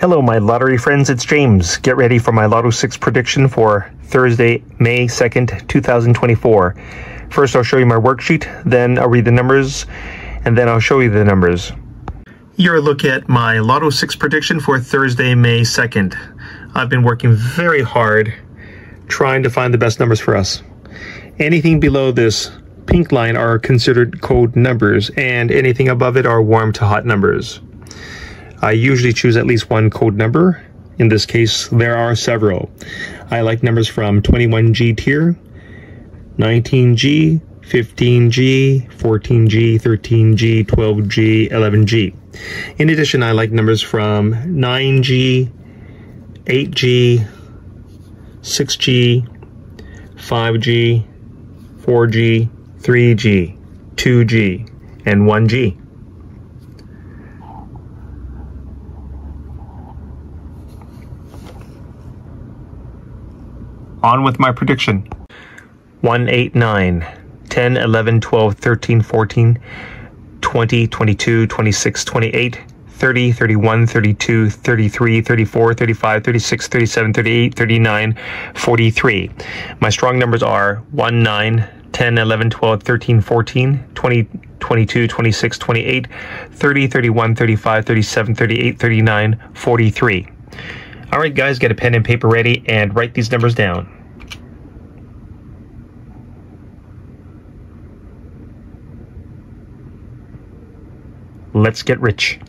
Hello my lottery friends, it's James. Get ready for my Lotto 6 prediction for Thursday, May 2nd, 2024. First I'll show you my worksheet, then I'll read the numbers, and then I'll show you the numbers. Here a look at my Lotto 6 prediction for Thursday, May 2nd. I've been working very hard trying to find the best numbers for us. Anything below this pink line are considered cold numbers, and anything above it are warm to hot numbers. I usually choose at least one code number. In this case, there are several. I like numbers from 21G tier, 19G, 15G, 14G, 13G, 12G, 11G. In addition, I like numbers from 9G, 8G, 6G, 5G, 4G, 3G, 2G, and 1G. On with my prediction. 1, 8, 9, 10, 11, 12, 13, 14, 20, 22, 26, 28, 30, 31, 32, 33, 34, 35, 36, 37, 38, 39, 43. My strong numbers are 1, 9, 10, 11, 12, 13, 14, 20, 22, 26, 28, 30, 31, 35, 37, 38, 39, 43. All right, guys, get a pen and paper ready and write these numbers down. Let's get rich.